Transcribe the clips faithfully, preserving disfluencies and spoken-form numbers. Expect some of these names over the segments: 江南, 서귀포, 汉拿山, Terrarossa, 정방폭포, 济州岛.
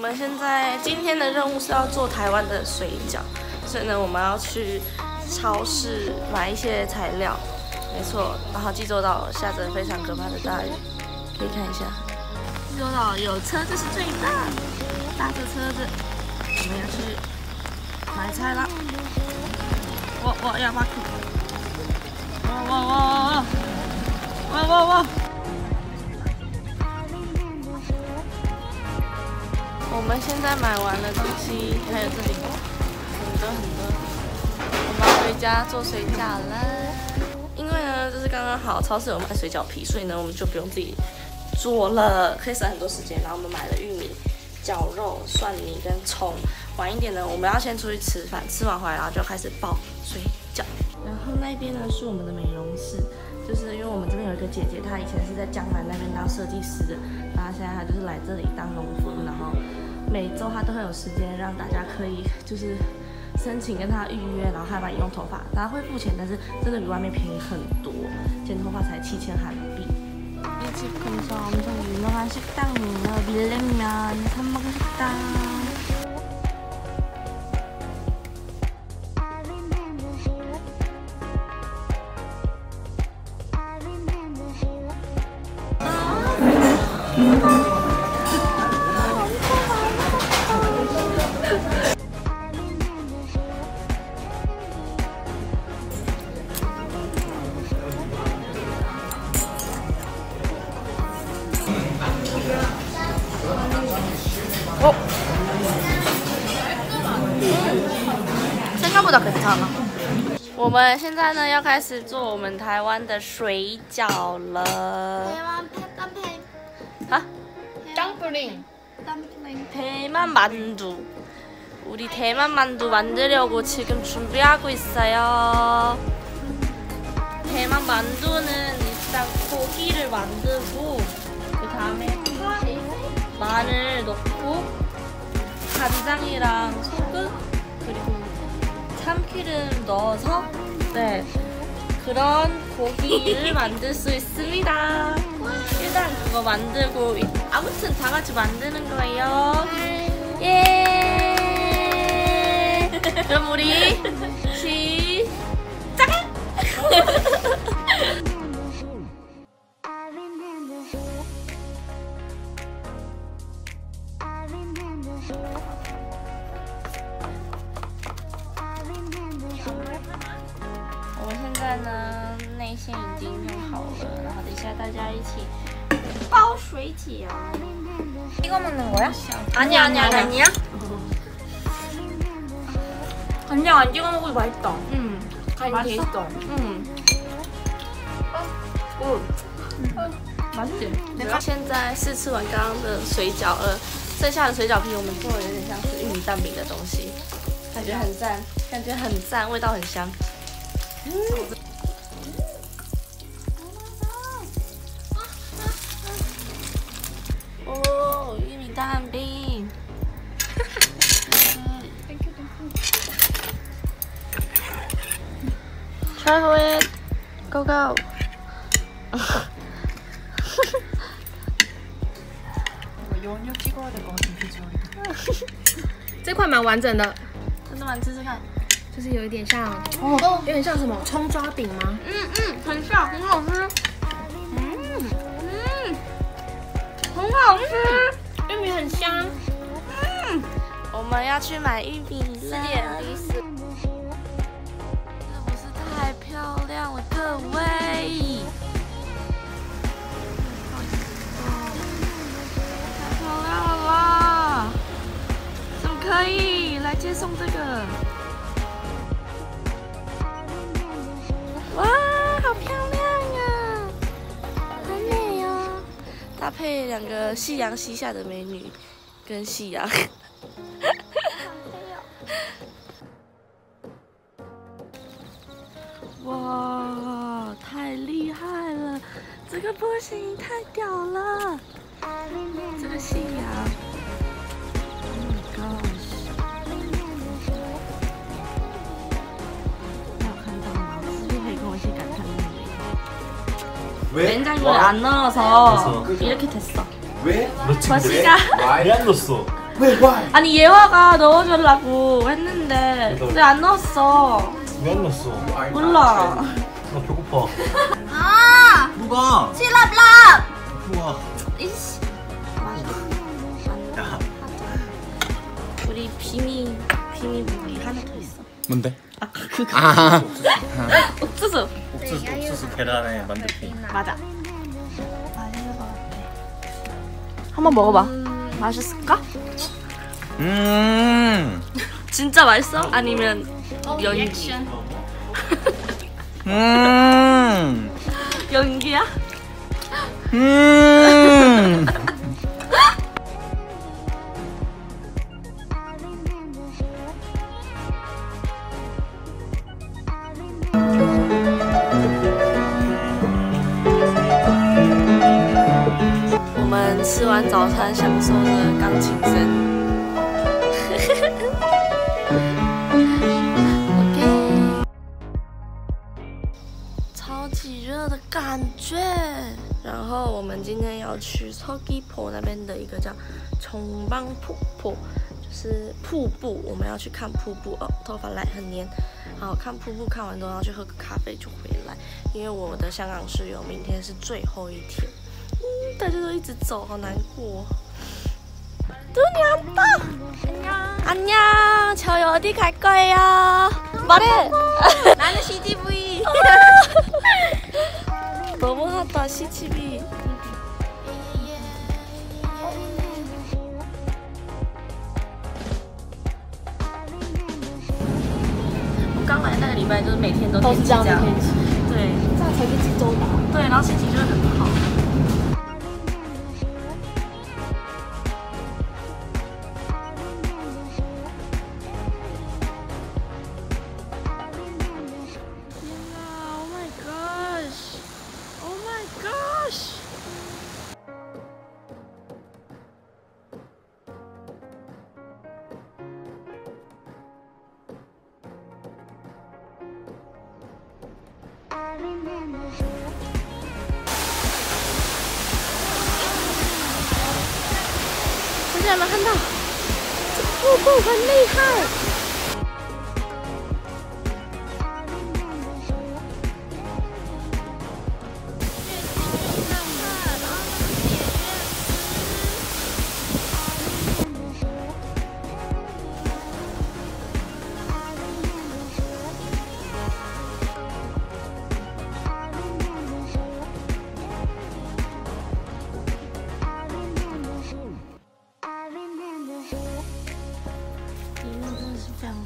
们现在今天的任务是要做台湾的水饺，所以呢，我们要去超市买一些材料。没错，然后济州岛下着非常可怕的大雨，可以看一下。济州岛有车子是最大，搭着车子，我们要去买菜啦。我我要挖苦。哇哇哇哇哇哇哇！ 我们现在买完了东西，还有这里很多很多，我们要回家做水饺了。因为呢，就是刚刚好超市有卖水饺皮，所以呢我们就不用自己做了，可以省很多时间。然后我们买了玉米、绞肉、蒜泥跟葱。晚一点呢，我们要先出去吃饭，吃完回来然后就开始包水饺。然后那边呢是我们的美容室。 就是因为我们这边有一个姐姐，她以前是在江南那边当设计师的，然后现在她就是来这里当农夫，然后每周她都会有时间让大家可以就是申请跟她预约，然后她帮你用头发，大家会付钱，但是真的比外面便宜很多，剪头发才七千韩币。이집근처엄청유명한식당이에요밀냉면사먹은식당 어? 생각보다 괜찮아. 我们现在呢要开始做我们台湾的水饺了。 짬뿌링 대만 만두 우리 대만 만두 만들려고 지금 준비하고 있어요. 대만 만두는 일단 고기를 만들고 그 다음에 마늘 넣고 간장이랑 소금 그리고 참기름 넣어서 네 그런 고기를 만들 수 있습니다. 일단 그거 만들고 아무튼 다 같이 만드는 거예요. 예. 그럼 우리 시작. 이거 먹는 거야? 아니야 아니야 아니야? 간장 안 찍어 먹어도 맛있다. 응. 간장 맛있어. 응. 응. 맛있지? 내가 现在试吃完刚刚的水饺，呃，剩下的水饺皮我们做了有点像是玉米蛋饼的东西，感觉很赞，感觉很赞，味道很香。 蛋饼， try for it, go go。 这块蛮完整的，真的吗？你试试看，就是有一点像，哦，有点像什么葱抓饼吗？嗯嗯，很像，很好吃。嗯嗯，很好吃。 玉米很香，嗯，我们要去买玉米了。四点零四，是不是太漂亮了，各位？太漂亮了啦！怎么可以来接送这个？哇，好漂亮！ 搭配两个夕阳西下的美女，跟夕阳。哇，太厉害了！这个波形太屌了，这个夕阳。Oh my gosh！ 要看到吗？是不是可以跟我一起感叹那个美？ 왜? 냉장고에 와? 안 넣어서 그래서. 이렇게 됐어. 왜? 너 지금 왜? 왜 안 넣었어? 왜 와? 아니 예화가 넣어주려고 했는데 근데 안 넣었어. 왜 안 넣었어? 몰라. 나 배고파. 아! 누가? 칠랍랍! 누가? 이씨. 야. 우리 비밀 비밀 하나 더 있어. 뭔데? 아 그거. 아. 옥수수. 옥수수 옥수수 계란에 만두피. 맞아. 한번 먹어봐. 음... 맛있을까? 음. 진짜 맛있어? 아니면 연기? 음. 연기야? 음.吃完早餐，享受着钢琴声。OK， 超级热的感觉。然后我们今天要去서귀포那边的一个叫정방폭포，就是瀑布。我们要去看瀑布哦，头发来很黏。好看瀑布，看完之后要去喝个咖啡就回来，因为我的香港室友明天是最后一天。 大家都一直走，好难过。嘟娘到，안녕，저희 어디 갈 거예요？ 말해， 나는 씨지브이。 너무하다 씨지브이。 我刚来那个礼拜，就是每天都天气这样，对，这样才是济州岛。对，然后心情就很好。 大家有没有看到？这瀑布很厉害。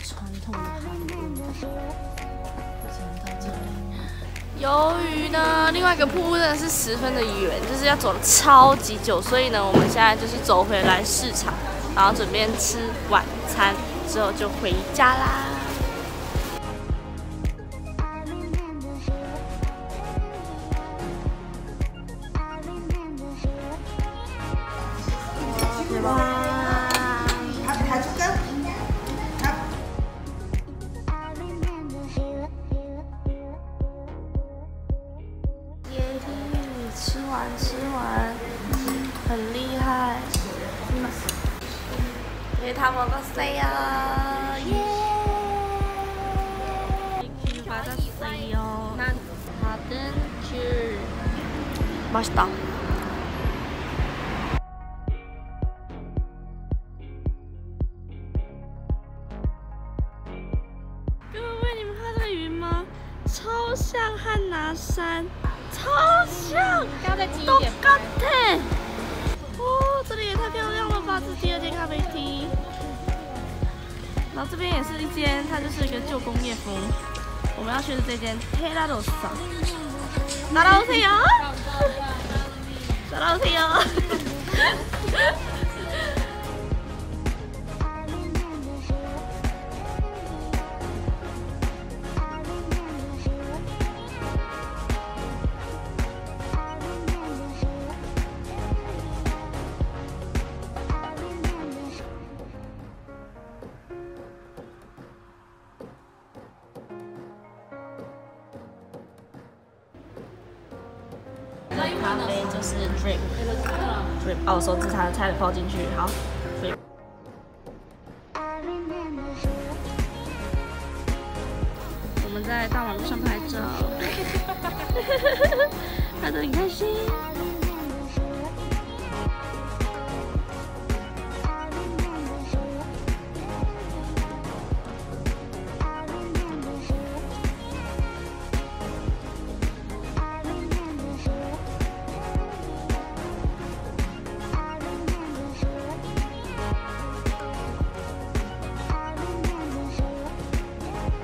传统的韩国，由于呢，另外一个瀑布真的是十分的远，就是要走的超级久，所以呢，我们现在就是走回来市场，然后准备吃晚餐，之后就回家啦。 吃完吃完，很厉害。给他먹었어요 예。 큐받았어요 난 받은 큐。 맛있다。 各位，你们看这云吗？超像汉拿山。 超像，都干甜。哦，这里也太漂亮了吧！这是第二间咖啡厅，然后这边也是一间，它就是一个旧工业风。我们要去的这间 Terrarossa。打扰谁呀？打扰谁呀？咖啡就是 drip，drip， 哦，手指才能差点泡进去，好。在大马路上拍照，拍得很开心。